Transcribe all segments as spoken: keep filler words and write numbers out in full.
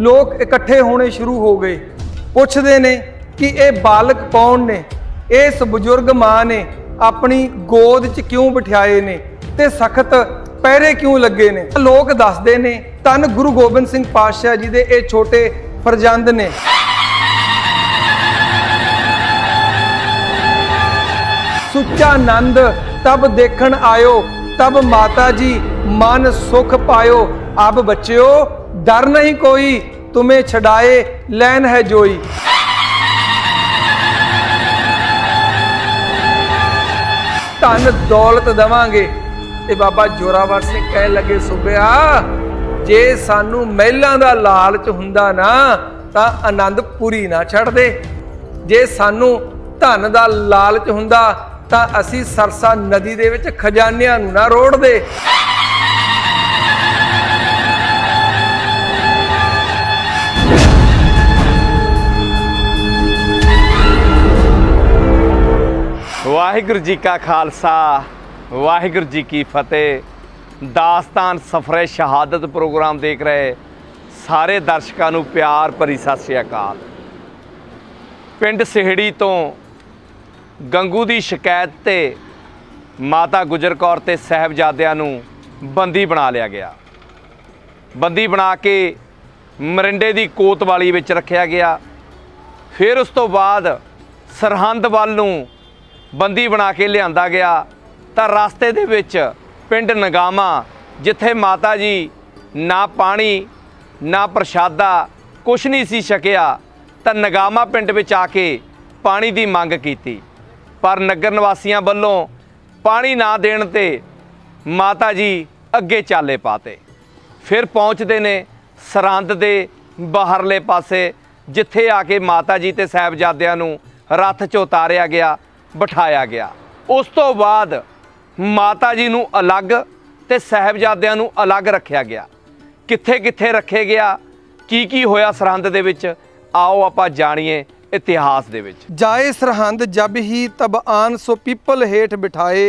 लोग इकट्ठे होने शुरू हो गए। पुछते ने कि यह बालक कौन ने, इस बुजुर्ग माँ ने अपनी गोद च क्यों बिठाए ने ते सख्त पहरे क्यों लगे ने। लोग दसदे ने तन गुरु गोबिंद सिंह पातशाह जी दे ये छोटे फरजंद ने। सुच्चा नंद तब देखण आयो, तब माता जी मन सुख पायो। अब बच्चो डर नहीं कोई, तुम्हें छड़ाए लैन है जोई। धन दौलत देवांगे। ते बाबा जोरावर सिंह कह लगे, सुबिया जे सानू महलों का लालच हुंदा ना तां आनंदपुरी ना छड़ दे, जे सानू धन का लालच हुंदा तां असी सरसा नदी दे विच खजानियां नूं ना रोड़ दे। वाहिगुरु जी का खालसा, वाहिगुरु जी की फतेह। दास्तान सफरे शहादत प्रोग्राम देख रहे सारे दर्शकों नूं प्यार भरी सत श्री अकाल। पिंड सिहड़ी तो गंगू की शिकायत ते माता गुजर कौर ते साहबजादियां नूं बंदी बना लिया गया। बंदी बना के मोरिंडे की कोतवाली विच रखा गया। फिर उस तो बाद सरहंद वल नूं बंदी बना के लियांदा गया। तो रास्ते दे विच पिंड नगामा जिथे माता जी ना पानी ना प्रशादा कुछ नहीं सी छकिया, तो नगामा पिंड विच आके पानी की मंग कीती। पर नगर निवासियों वालों पानी ना देण ते माता जी अगे चाले पाते। फिर पहुँचते ने सरहंद दे बाहरले पासे जिथे आके माता जी ते साहिबजादियां नूं रथ च उतारिया गया, बिठाया गया। उस तो बाद माता जी नू अलग ते साहिबजादियां नू अलग रखा गया। किथे किथे रखे गया, की की होया सरहंद दे विच, आओ आपां जाणीए इतिहास दे विच। जाए सरहंद जब ही तब आन सो पीपल हेठ बिठाए,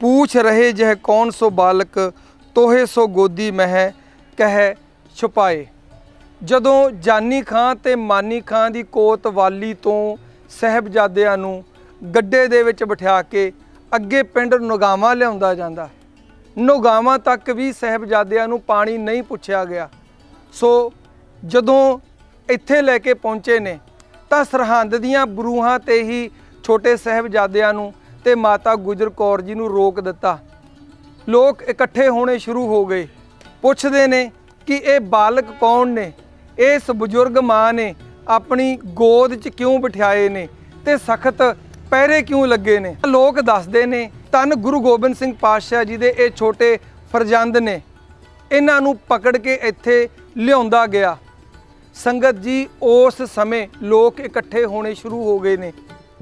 पूछ रहे जह कौन सो बालक तोहे सो गोदी मह कह छुपाए। जदों जानी खां ते मानी खां दी कोतवाली तो साहिबजादियां नू ਗੱਡੇ ਦੇ ਵਿੱਚ ਬਿਠਾ ਕੇ ਅੱਗੇ ਪਿੰਡ ਨਗਾਵਾ ਲਿਆਉਂਦਾ ਜਾਂਦਾ। ਨਗਾਵਾ ਤੱਕ ਵੀ ਸਾਹਿਬਜ਼ਾਦਿਆਂ ਨੂੰ ਪਾਣੀ ਨਹੀਂ ਪੁੱਛਿਆ ਗਿਆ। ਸੋ ਜਦੋਂ ਇੱਥੇ ਲੈ ਕੇ ਪਹੁੰਚੇ ਨੇ ਤਾਂ ਸਰਹੰਦ ਦੀਆਂ ਬਰੂਹਾਂ ਤੇ ਹੀ ਛੋਟੇ ਸਾਹਿਬਜ਼ਾਦਿਆਂ ਨੂੰ ਤੇ ਮਾਤਾ ਗੁਜਰ ਕੌਰ ਜੀ ਨੂੰ ਰੋਕ ਦਿੱਤਾ। ਲੋਕ ਇਕੱਠੇ ਹੋਣੇ ਸ਼ੁਰੂ ਹੋ ਗਏ। ਪੁੱਛਦੇ ਨੇ ਕਿ ਇਹ ਬਾਲਕ ਕੌਣ ਨੇ, ਇਸ ਬਜ਼ੁਰਗ ਮਾਂ ਨੇ ਆਪਣੀ ਗੋਦ 'ਚ ਕਿਉਂ ਬਿਠਾਏ ਨੇ ਤੇ ਸਖਤ पहरे क्यों लगे ने। लोग दसदे ने धन गुरु गोबिंद सिंह पातशाह जी दे ये छोटे फरजंद ने, इन्हां नूं पकड़ के इत्थे लिआउंदा गया। संगत जी उस समय लोग इकट्ठे होने शुरू हो गए ने।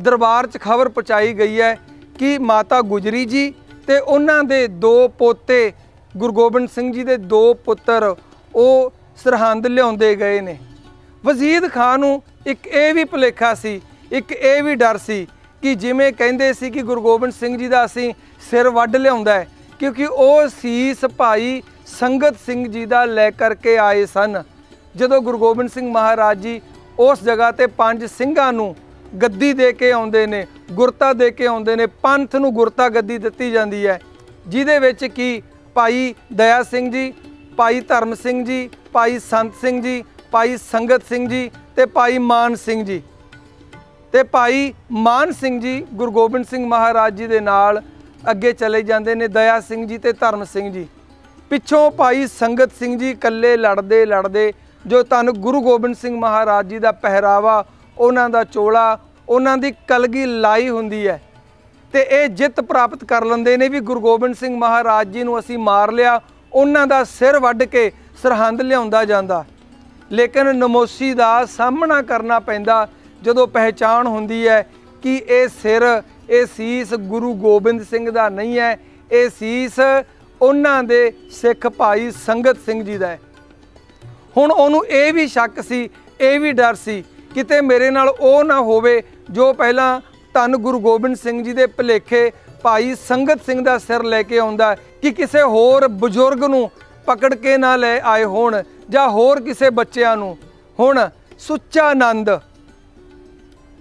दरबार च खबर पहुँचाई गई है कि माता गुजरी जी ते उन्हां दे दो पोते गुरु गोबिंद सिंह जी दे दो पुत्र ओ सरहंद लिआउंदे गए ने। वजीद खान नूं एक ये भी भुलेखा सी, एक ये भी डर सी कि जिमें कहिंदे सी कि गुरु गोबिंद सिंह जी दा असीं सिर वढ लिआउंदा है, क्योंकि वह सीस भाई संगत सिंह जी दा लै करके आए सन। जदों गुरु गोबिंद सिंह महाराज जी उस जगह ते पंज सिंघां नूं गद्दी दे के आउंदे ने, गुरता दे के आउंदे ने, पंथ नूं गुरता गद्दी दित्ती जांदी है, जिहदे विच कि भाई दया सिंह जी, भाई धर्म सिंह जी, भाई संत सिंह जी, भाई संगत सिंह जी ते भाई मान सिंह जी। तो भाई मान सिंह जी गुरु गोबिंद सिंह महाराज जी दे नाल अगे चले जाते ने, दया सिंह जी ते धर्म सिंह जी पिछों, भाई संगत सिंह जी कल्ले लड़ते लड़ते जो धन गुरु गोबिंद सिंह महाराज जी का पहरावा, उन्हां दा चोला, उन्हां दी कलगी लाई हुंदी है, ते ये जित प्राप्त कर लैंदे ने भी गुरु गोबिंद सिंह महाराज जी नूं असीं मार लिया। उन्हां दा सिर वड्ढ के सरहंद लिआउंदा जांदा, लेकिन नमोसी दा सामना करना पैंदा जदों पहचान हुंदी है कि ये सिर, ये सीस गुरु गोबिंद सिंह दा नहीं है, ये सीस उन्हां दे सिख भाई संगत सिंह जी दा है। हुण उहनूं ये भी शक सी, ये भी डर सी किते मेरे नाल ओ ना होवे जो पहलां धन गुरु गोबिंद सिंह जी दे भुलेखे भाई संगत सिंह दा सिर लैके आउंदा, कि किसी होर बजुर्ग नूं पकड़ के ना लै आए होण ਜਾਂ ਹੋਰ ਕਿਸੇ ਬੱਚਿਆਂ ਨੂੰ। ਹੁਣ ਸੁੱਚਾ ਨੰਦ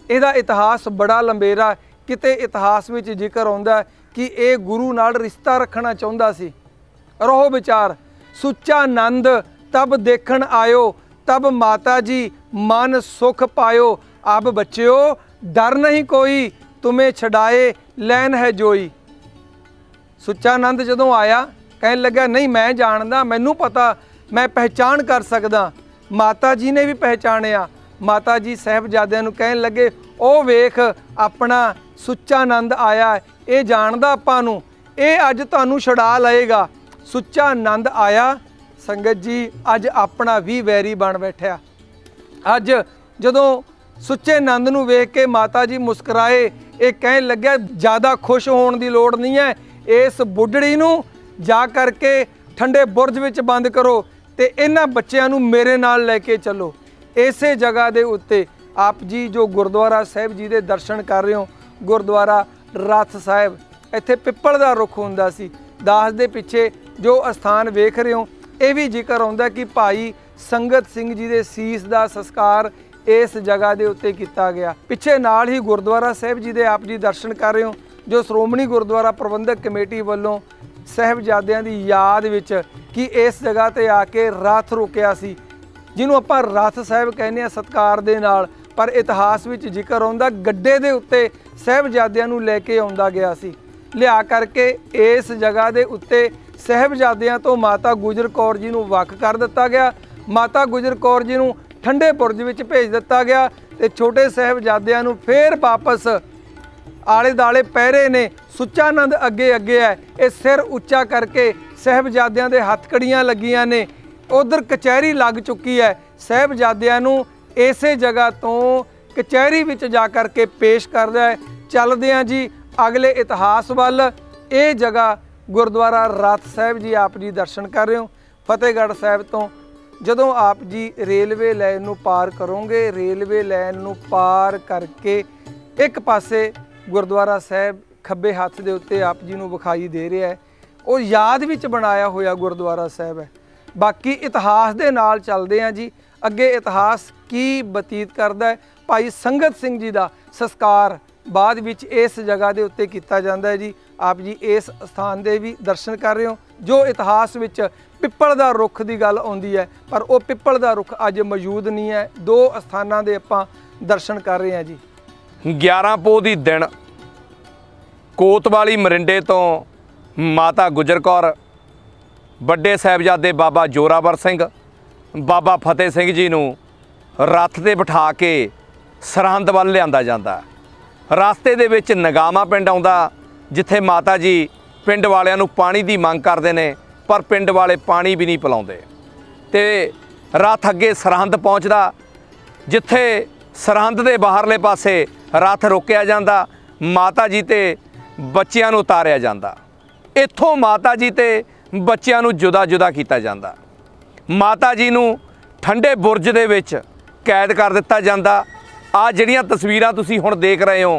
ਇਹਦਾ ਇਤਿਹਾਸ ਬੜਾ ਲੰਬੇਰਾ, ਕਿਤੇ ਇਤਿਹਾਸ ਵਿੱਚ ਜ਼ਿਕਰ ਆਉਂਦਾ ਕਿ ਇਹ ਗੁਰੂ ਨਾਲ ਰਿਸ਼ਤਾ ਰੱਖਣਾ ਚਾਹੁੰਦਾ ਸੀ। ਰਹੋ ਵਿਚਾਰ। ਸੁੱਚਾ ਨੰਦ तब देखण आयो, तब माता जी मन सुख पायो। अब बच्चो डर नहीं कोई, तुम्हें छड़ाए लैन है जोई। सुच्चा नंद जदों आया कहन लगा, नहीं मैं जानदा, मैनू पता, मैं पहचान कर सकदा। माता जी ने भी पहचानिया। माता जी साहिबजादियां नू कहन लगे, ओ वेख अपना सुच्चा नंद आया, ये जानदा आपां नू, ये अज तुहानू छड़ा लएगा। सुच्चा नंद आया। संगत जी अज अपना भी वैरी बन बैठा। अज जदों सुच्चे नंद नू वेख के माता जी मुस्कराए, ये कहन लगे ज़्यादा खुश होने की लोड़ नहीं है, इस बुढ़ड़ी नू जा करके ठंडे बुरज विच बंद करो तो इन्हां बच्चों नू मेरे नाल लैके चलो। इस जगह दे उत्ते आप जी जो गुरुद्वारा साहिब जी दे दर्शन कर रहे हो, गुरुद्वारा रथ साहिब, इत्थे पिपल का रुख हुंदा सी। दास दे पिछे जो स्थान वेख रहे हो, ये भी जिक्र आउंदा कि भाई संगत सिंह जी दे सीस दा संस्कार इस जगह दे उत्ते कीता गया। पिछे नाल ही गुरुद्वारा साहिब जी दे आप जी दर्शन कर रहे हो, जो श्रोमणी गुरुद्वारा प्रबंधक कमेटी वालों साहिबजादियां दी याद विच कि इस जगह ते आके रथ रोकिया सी, जिन्हों आपां रथ साहिब कहने सत्कार दे नाल, पर इतिहास विच जिक्र आउंदा गड्डे दे उत्ते साहिबजादियां नू लैके आउंदा गया सी। लिया करके इस जगह दे उत्ते साहिबजादियां तो माता गुजर कौर जी नू वक्फ कर दिता गया। माता गुजर कौर जी नू ठंडे बुरज विच भेज दिता गया तो छोटे साहिबजादियां नू फिर वापस आले दाले पहरे ने। सुच्चा नंद अगे अगे है, ये सिर उच्चा करके साहिबजादियां दे हथकड़ियां लगियां ने। उधर कचहरी लग चुकी है। साहिबजादियां नू इसे जगह तो कचहरी विच जा करके पेश करदा है। चलदे आ जी अगले इतिहास वाल। ये जगह गुरुद्वारा रात साहब जी आप जी दर्शन कर रहे हो। फतेहगढ़ साहब तो जदों आप जी रेलवे लाइन नू पार करोगे, रेलवे लाइन नू पार करके एक पासे गुरुद्वारा साहब खब्बे हाथ दे उत्ते आप जी नू विखाई दे रहा है, और याद विच बनाया होया गुरुद्वारा साहब है। बाकी इतिहास दे नाल चलदे आ जी। अगे इतिहास की बतीत करदा है। भाई संगत सिंह जी दा संस्कार बाद विच इस जगह दे उत्ते कीता जांदा है जी। आप जी इस स्थान दे भी दर्शन कर रहे हो। जो इतिहास विच पिपल दा रुख दी गल आउंदी है, पर वो पिपल दा रुख अज मौजूद नहीं है। दो स्थानां दे आपां दर्शन कर रहे हैं जी। ग्यारह पो दी दिन कोतवाली मरिंडे तो माता गुजर कौर, बड़े साहिबजादे बाबा जोरावर सिंह, बाबा फतेह सिंह जी नूं रथ ते बिठा के सरहंद वल लिआंदा जांदा। रास्ते दे विच नगामा पिंड आउंदा, जिथे माता जी पिंड वालियां नूं पानी की मंग करते हैं, पर पिंड वाले पानी भी नहीं पिलाउंदे। ते रथ अगे सरहंद पहुँचता, जिथे सरहंद के बाहरले पासे रथ रोकिया जाता, माता जी ते बच्चियां नूं उतारिया जाता। इत्थों माता जी ते बच्चियां नूं जुदा जुदा किया जाता। माता जी नूं ठंडे बुरज दे विच कैद कर दिता जाता। आ जिहड़ियां तस्वीरां तुसीं हुण देख रहे हो,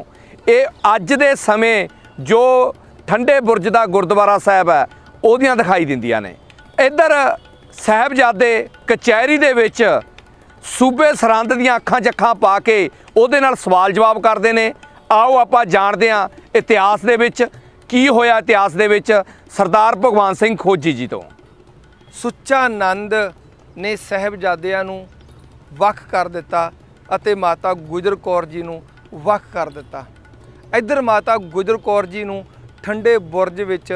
ये अज दे समय जो ठंडे बुरज का गुरुद्वारा साहब है वह दिखाई दिंदियां ने। इधर साहबजादे कचहरी दे विच सूबे सरहंद दीआं अखां चखां पा के उहदे नाल सवाल जवाब करते हैं। आओ आपां जाणदे आं इतिहास दे विच की होया। इतिहास दे विच सरदार भगवान सिंह खोजी जी तो सुच्चा नंद ने साहबजादियां नूं वक्फ कर दिता अते माता गुजर कौर जी नूं वक्फ कर दिता। इधर माता गुजर कौर जी नूं ठंडे बुरज विच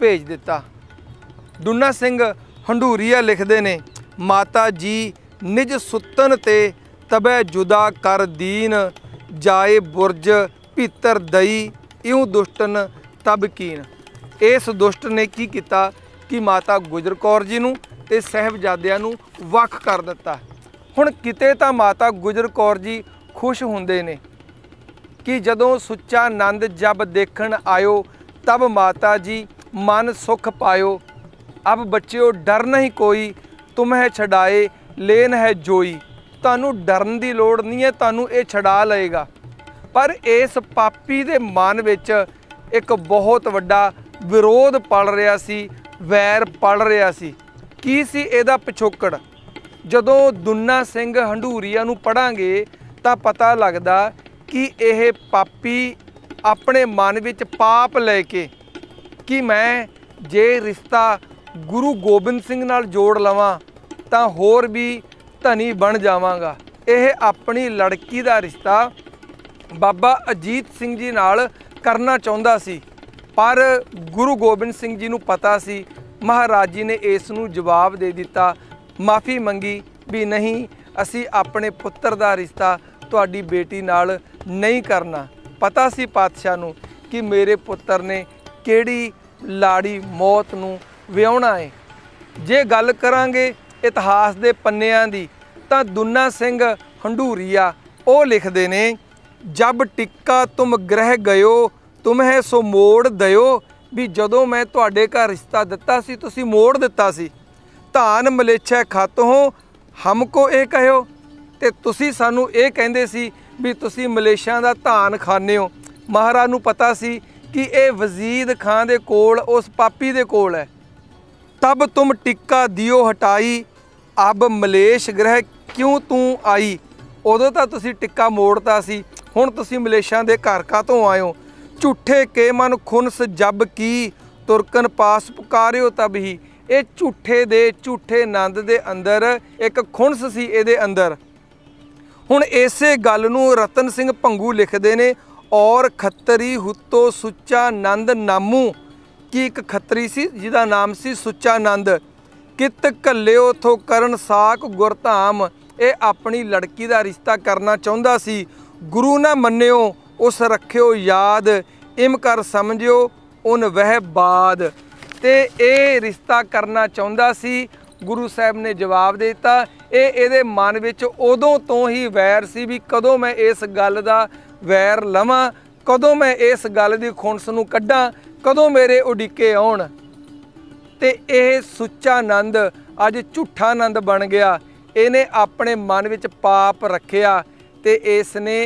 भेज दिता। डूना सिंह हंडूरीआ लिखते ने, माता जी निज सुतन ते तबै जुदा कर दीन, जाए बुरज भीतर दई इऊं दुष्टन तब कीन। इस दुष्ट ने की किया कि माता गुजर कौर जी नूं ते साहिबजादियां नूं वक्फ कर दिता। हुण किते तां माता गुजर कौर जी खुश हुंदे ने कि जदों सुच्चा नंद जब देखण आयो, तब माता जी मन सुख पायो। अब बच्चो डर नहीं कोई, तुम्हें छड़ाए लेन है जोई। तानू डरन दी लोड़ नहीं है, तानू ये छड़ा लेगा। पर इस पापी दे मन विच एक बहुत वड्डा विरोध पल रहा सी, वैर पल रहा सी। की सी एदा पिछोकड़? जदों दुन्ना सिंह हंडूरीआ नूं पढ़ांगे तां पता लगदा कि यह पापी अपने मन विच पाप लैके कि मैं जे रिश्ता गुरु गोबिंद सिंह नाल जोड़ लवां तां होर भी धनी बन जावांगा। यह अपनी लड़की का रिश्ता बाबा अजीत सिंह जी नाल करना चाहुंदा सी, पर गुरु गोबिंद सिंह जी नूं पता सी। महाराज जी ने इस नूं जवाब दे दिता, माफ़ी मंगी भी नहीं असी अपने पुत्र दा रिश्ता तुहाडी बेटी नाल नहीं करना। पता सी पातशाह नूं कि मेरे पुत्र ने केड़ी लाड़ी मौत नूं व्याहुणा है। जे गल करांगे इतिहास दे पन्नियां दी तां दुन्ना सिंह हंडूरीआ ओ लिखदे ने, जब टिक्का तुम ग्रह गयो तुम्हें सो मोड़ दयो, भी जदों मैं तुहाडे घर रिश्ता दिता सी तुसी मोड़ दिता सी। धान मलेच्छा खत हो हमको ये कहो, तो तुसी सानू ये कहंदे सी भी तुसी मलेशिया दा धान खाने हो। महाराज नूं पता सी कि ये वजीद खान दे कोल उस पापी दे कोल है। तब तुम टिक्का दियो हटाई अब मलेश ग्रह क्यों तू आई। उदों तां तुसी टिक्का मोड़ता सी, हुण तुसी मलेशिया दे घर का तो आयो। झूठे के मन खुनस जब की तुरकन पास पुकारियो तब ही। ये झूठे दे झूठे नंद दे अंदर एक खुनस सी इहदे अंदर। हुण इसे गल नूं रतन सिंह पंगू लिखदे ने, और खत्तरी हुतो सुच्चा नंद नामू, कि एक खत्तरी सी जिहदा नाम सी सुच्चा नंद। कित कल्यो थो करन साक गुरधाम, ये अपनी लड़की दा रिश्ता करना चाहुंदा सी। गुरु ना मन्यो उस रखियो याद, इम कर समझियो उन वह बाद। ते ये रिश्ता करना चाहुंदा सी। गुरु साहब ने जवाब देता, ये इहदे मन विच उदों तो ही वैर सी भी कदों मैं इस गल दा वैर लवां, कदों मैं इस गल दी खुणस नूं कड्डां, कदों मेरे उडीके आउण। ते यह सुच्चा नंद अज झूठा नंद बन गया। इहने अपने मन विच पाप रखिया ते इसने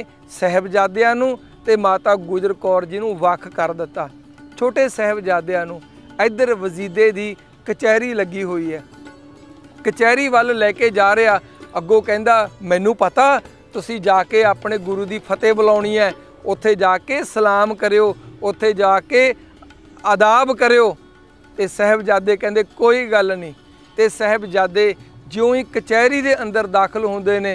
साहिबजादियां नूं ते माता गुजर कौर जी नूं वख कर दिता। छोटे साहिबजादियां नूं इधर वजीदे दी कचहरी लगी हुई है, कचहरी वाल लैके जा रहा। अगों कहंदा मैनूं पता तुसी जाके अपने गुरु दी फतेह बुलाउणी है, उत्थे जाके सलाम करियो, उत्थे जाके आदाब करियो। ते साहिबजादे कहंदे कोई गल नहीं। ते साहिबजादे ज्यों ही कचहरी दे अंदर दाखिल हुंदे ने,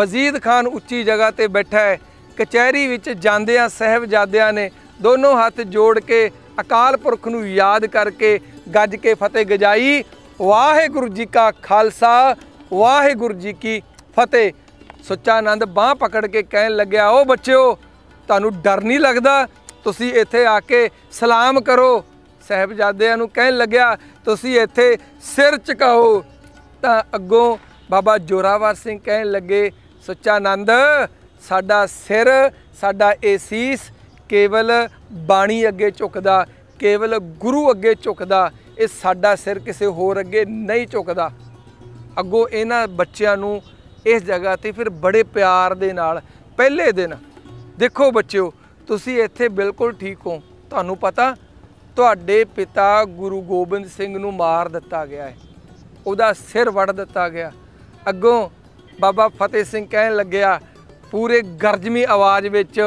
वजीद खान उच्ची जगह ते बैठा है। कचहरी विच जांदियां साहिबजादियां ने दोनों हाथ जोड़ के अकाल पुरख नूं याद करके गज के फतेह गजाई, वाहेगुरू जी का खालसा वाहेगुरू जी की फतेह। सुच्चा नंद बांह पकड़ के कहन लग्या, ओ बच्चो तुहानूं डर नहीं लगदा, तुसी इत्थे आके सलाम करो। साहिबजादियां नूं कहन लग्या तुसी इत्थे सिर झुकाओ। तां अगों बाबा जोरावर सिंह कहन लगे, सुच्चा नंद साडा सिर साडा ए सीस केवल बाणी अगे झुकदा, केवल गुरु अगे झुकदा, ये साडा सिर किसी होर अगे नहीं झुकदा। अगों इन्हां बच्चियां नूं इस जगह ते फिर बड़े प्यार दे नाल पहले दिन, देखो बच्चो तुसी इत्थे बिल्कुल ठीक हो, तुहानूं पता तुहाडे पिता गुरु गोबिंद सिंह नूं मार दिता गया है, उहदा सिर वड़ दिता गया। अगों बाबा फतेह सिंह कहन लग्या पूरे गर्जमी आवाज़ विच,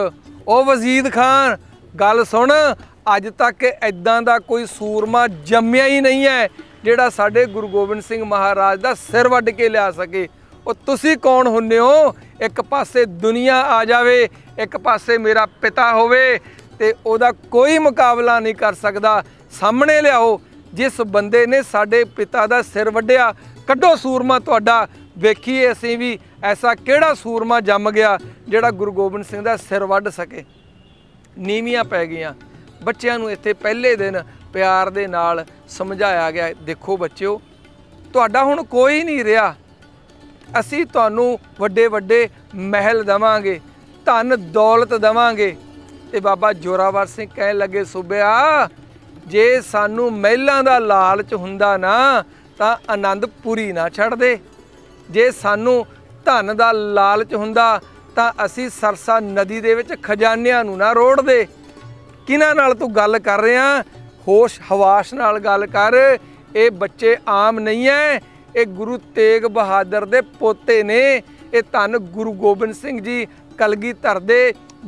ओ वजीद खान गल सुन, अज तक इदां दा कोई सूरमा जम्मिया ही नहीं है जिहड़ा साडे गुरु गोबिंद सिंह महाराज दा सिर वड्ड के लिया सके। ओ तुसी कौन हुंदे हो, एक पासे दुनिया आ जावे एक पासे मेरा पिता होवे, ते ओदा कोई मुकाबला नहीं कर सकदा। सामने लियाओ जिस बंदे ने साडे पिता दा सिर वड्डिया, कड्डो सूरमा तुहाडा, वेखिए असी भी ऐसा केड़ा सूरमा जम गया जिहड़ा गुरु गोबिंद सिंह दा सिर वड्ड सके। नीवियां पै गईयां बच्चियां नूं इत्थे पहले दिन प्यार दे नाल समझाया गया, देखो बच्चो तुहाडा हुण कोई नहीं रहा, असी तुहानूं वड्डे वड्डे महल देवांगे, धन दौलत देवांगे। ते बाबा जोरावर सिंह कहन लगे, सूबेआ जे सानू महलों का लालच हुंदा ना तां आनंदपुरी ना छड़ दे, जे सानू धन का लालच हुंदा तां असी सरसा नदी दे विच खजानियां नूं ना रोड़ दे। किन्हां नाल तूं गल कर रिहा, होश हवाश नाल गल कर, ये बच्चे आम नहीं है, ये गुरु तेग बहादुर दे पोते ने। ये धन गुरु गोबिंद सिंह जी कलगीधर दे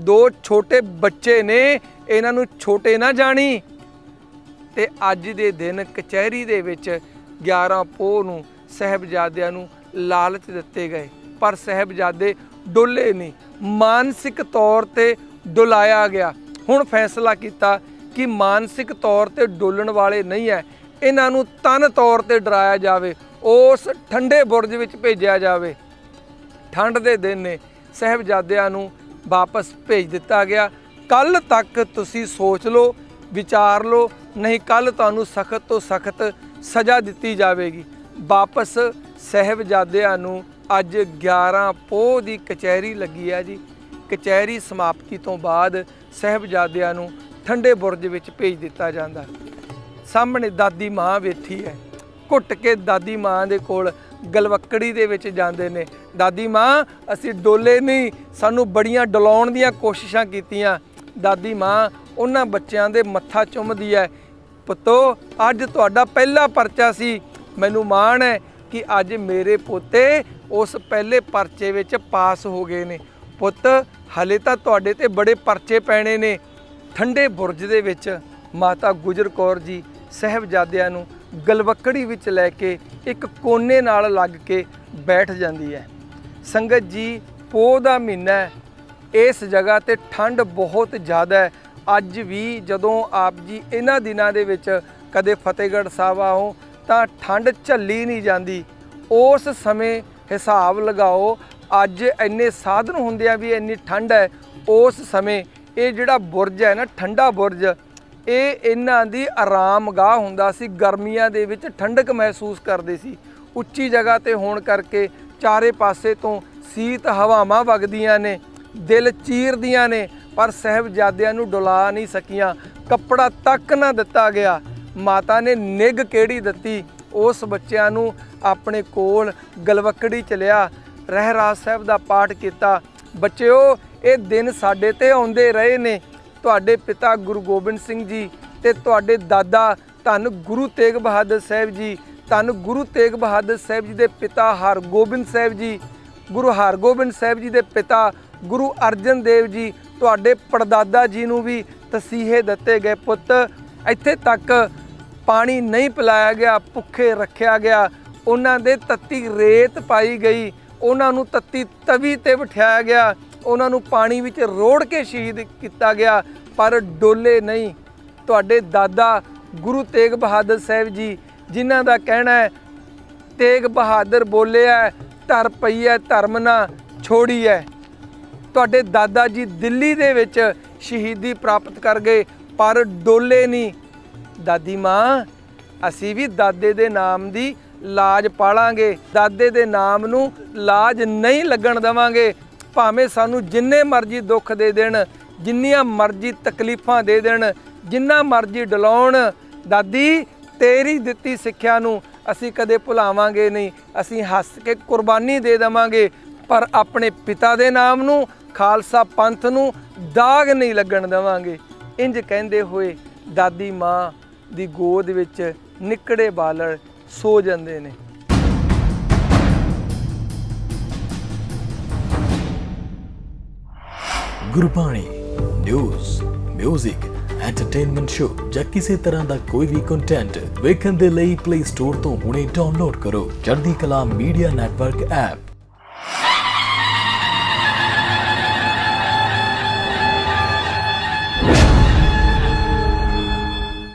दो छोटे बच्चे ने, इन्हों छोटे ना जानी। ते अज दे दिन कचहरी दे विच ग्यारह पोह नूं साहबजादियां नूं लालच दिते गए, पर साहबजादे डोले नहीं, मानसिक तौर ते डुलाया गया। हुण फैसला किया कि मानसिक तौर ते डोलन वाले नहीं है, इन्हां नूं तन तौर ते डराया जावे, उस ठंडे बुरज विच भेजा जावे। ठंड दे दिन ने साहबजादियां नूं वापस भेज दिता गया। कल तक तुसीं सोच लो, विचार लो, नहीं कल तुहानूं सख्त तो सख्त सज़ा दिती जाएगी। वापस साहबजादियां नूं अज ग्यारह पोह की कचहरी लगी है जी। कचहरी समाप्ति तो बाद साहबजादियां नूं ठंडे बुरज विच भेज दिता जाता। सामने दादी माँ बैठी है, घुट के दादी माँ दे कोल गलवक्कड़ी दे विच जांदे ने, दादी माँ असी डोले नहीं, सानू बड़ियां डलाउण दीयां कोशिशां कीतियां। दादी माँ उन्हां बच्चों दे मत्था चुमदी है, पुत्तो अज तुहाडा पहला परचा सी, मैनू माण है कि अज मेरे पोते उस पहले परचे विच पास हो गए ने। पुत्त हले तां तुहाडे ते बड़े परचे पैणे ने। ठंडे बुरज दे विच माता गुजर कौर जी साहबजादियां नूं गलवक्कड़ी विच लैके एक कोने नाल लग के बैठ जाती है। संगत जी, पोह दा महीना है, इस जगह ते ठंड बहुत ज़्यादा है। अज भी जदों आप जी इन्हां दिनां दे विच कदे फतेहगढ़ साहिब आओ तां ठंड झल्ली नहीं जाती। उस समय हिसाब लगाओ, अज इन्ने साधन होंदिया भी इन्नी ठंड है, उस समय ये जिहड़ा बुरज है ना ठंडा बुरज, ये इन्हां दी आराम गाह हुंदा सी। गर्मियां दे विच ठंडक महसूस करदे सी। उच्ची जगह ते होण करके चारे पासे तो सीत हवावां वगदियां ने, दिल चीरदियां ने, पर साहबजादियां नूं डुला नहीं सकियां। कपड़ा तक ना दिता गया, माता ने निग केड़ी दित्ती। उस बच्चों नूं अपने कोल गलवक्कड़ी च लिया, रहराज साहब का पाठ किया। बच्चो, ये दिन साडे ते आउंदे रहे ने। तुहाडे पिता गुरु गोबिंद सिंह जी ते तुहाडे दादा धन गुरु तेग बहादुर साहब जी, धन गुरु तेग बहादुर साहब जी दे पिता हरगोबिंद साहब जी, गुरु हरगोबिंद साहब जी दे पिता गुरु अर्जन देव जी, तुहाडे परदादा जी नूं भी तसीहे दिते गए। पुत्त, इत्थे तक पानी नहीं पिलाया गया, भुखे रखा गया, उन्हां दे तत्ती रेत पाई गई, उन्हां नूं तत्ती तवी ते बिठाया गया, उन्हां नूं पानी विच रोड़ के शहीद किया गया, पर डोले नहीं। तुहाडे दादा गुरु तेग बहादुर साहब जी, जिन्हां दा कहना है तेग बहादुर बोले है, धर पई है धर्म ना छोड़ी है। तुहाडे दादा जी दिल्ली दे विच शहीदी प्राप्त कर गए, पर डोले नहीं। दादी माँ, असी भी दादे दे नाम दी लाज पालांगे, दादे दे नाम नूं लाज नहीं लगन देवांगे। भावें सानू जिन्ने मर्जी दुख दे देण, जिन्नियां मर्जी तकलीफां दे देण, जिन्ना मर्जी डलाउण, दादी तेरी दित्ती सिक्ख्या नूं असी कदे भुलावांगे नहीं। असी हस के कुर्बानी दे देवांगे, पर अपने पिता दे नाम नूं, खालसा पंथ नूं दाग नहीं लगन देवांगे। इंज कहंदे होए दादी माँ दी गोद विच निकड़े बालड़ सो जाते ने। Gurbani news music entertainment show या किसी तरह का कोई भी कंटेंट वेखन दे लई प्ले स्टोर तो हुणे डाउनलोड करो चढ़दी कला मीडिया नैटवर्क ऐप।